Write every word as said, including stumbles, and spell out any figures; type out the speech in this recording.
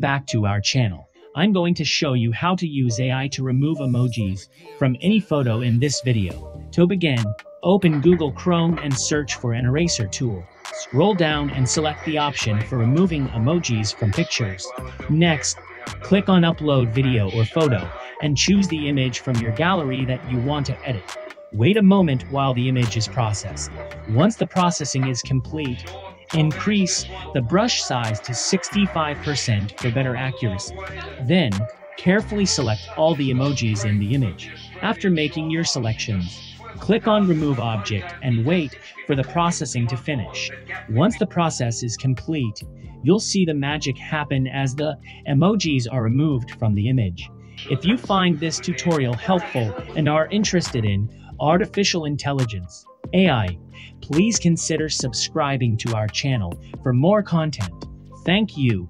Back to our channel. I'm going to show you how to use A I to remove emojis from any photo in this video. To begin, open Google Chrome and search for an eraser tool. Scroll down and select the option for removing emojis from pictures. Next, click on Upload Video or Photo and choose the image from your gallery that you want to edit. Wait a moment while the image is processed. Once the processing is complete, increase the brush size to sixty-five percent for better accuracy. Then, carefully select all the emojis in the image. After making your selections, click on Remove Object and wait for the processing to finish. Once the process is complete, you'll see the magic happen as the emojis are removed from the image. If you find this tutorial helpful and are interested in artificial intelligence, A I, please consider subscribing to our channel for more content. Thank you.